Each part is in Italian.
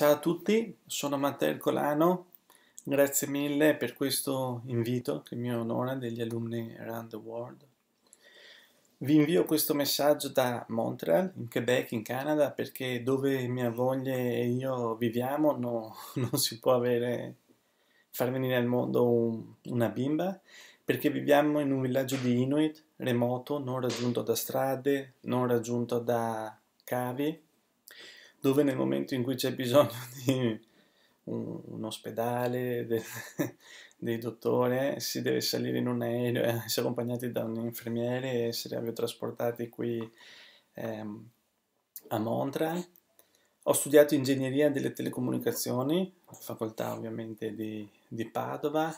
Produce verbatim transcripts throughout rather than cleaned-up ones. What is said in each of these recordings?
Ciao a tutti, sono Matteo Ercolano, grazie mille per questo invito che mi onora degli alunni around the world. Vi invio questo messaggio da Montreal, in Quebec, in Canada, perché dove mia moglie e io viviamo no, non si può avere, far venire al mondo un, una bimba, perché viviamo in un villaggio di Inuit, remoto, non raggiunto da strade, non raggiunto da cavi, dove nel momento in cui c'è bisogno di un, un ospedale, de, dei dottori, si deve salire in un aereo, essere accompagnati da un infermiere e essere aviotrasportati qui ehm, a Montreal. Ho studiato Ingegneria delle Telecomunicazioni, facoltà ovviamente di, di Padova,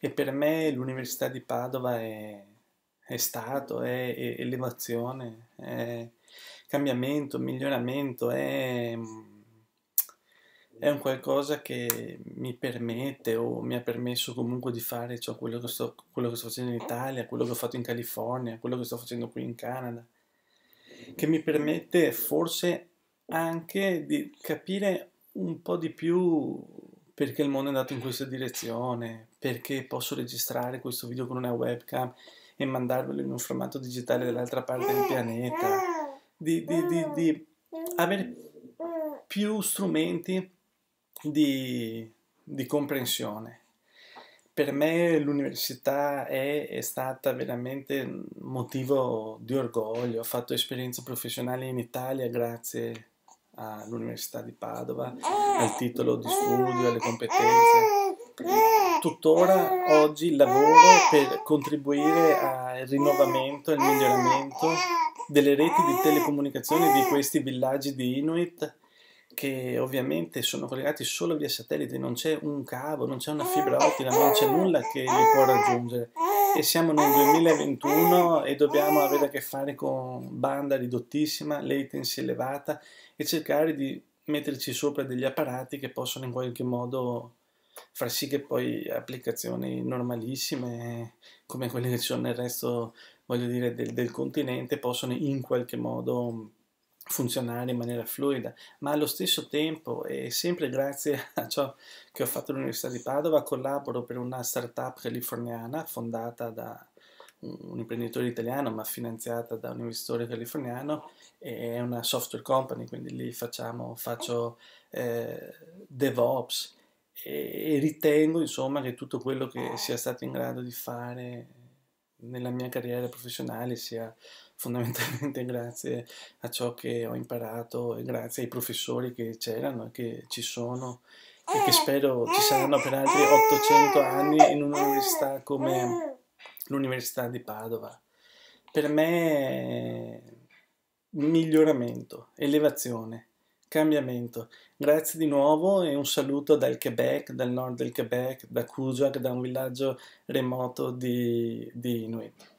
e per me l'Università di Padova è, è stato, è, è elevazione, è cambiamento, miglioramento, è, è un qualcosa che mi permette o mi ha permesso comunque di fare cioè, quello, che sto, quello che sto facendo in Italia, quello che ho fatto in California, quello che sto facendo qui in Canada, che mi permette forse anche di capire un po' di più perché il mondo è andato in questa direzione, perché posso registrare questo video con una webcam e mandarvelo in un formato digitale dall'altra parte del pianeta. Di, di, di, di avere più strumenti di, di comprensione. Per me l'università è, è stata veramente motivo di orgoglio. Ho fatto esperienza professionale in Italia grazie all'Università di Padova, al titolo di studio, alle competenze. Tuttora oggi lavoro per contribuire al rinnovamento e al miglioramento delle reti di telecomunicazione di questi villaggi di Inuit, che ovviamente sono collegati solo via satellite, non c'è un cavo, non c'è una fibra ottica, non c'è nulla che li può raggiungere, e siamo nel duemilaventuno e dobbiamo avere a che fare con banda ridottissima, latency elevata, e cercare di metterci sopra degli apparati che possono in qualche modo far sì che poi applicazioni normalissime come quelle che ci sono nel resto, voglio dire, del, del continente, possono in qualche modo funzionare in maniera fluida, ma allo stesso tempo, e sempre grazie a ciò che ho fatto all'Università di Padova, collaboro per una startup californiana fondata da un imprenditore italiano ma finanziata da un investitore californiano, e è una software company, quindi lì facciamo, faccio eh, DevOps, e ritengo insomma che tutto quello che sia stato in grado di fare nella mia carriera professionale sia fondamentalmente grazie a ciò che ho imparato e grazie ai professori che c'erano e che ci sono e che spero ci saranno per altri ottocento anni in un'università come l'Università di Padova. Per me miglioramento, elevazione, cambiamento. Grazie di nuovo e un saluto dal Quebec, dal nord del Quebec, da Cujoac, da un villaggio remoto di, di Inuit.